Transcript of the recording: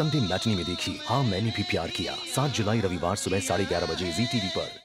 संध्या लाटनी में देखी हाँ मैंने भी प्यार किया 7 जुलाई रविवार सुबह 11:30 बजे ZEE TV पर।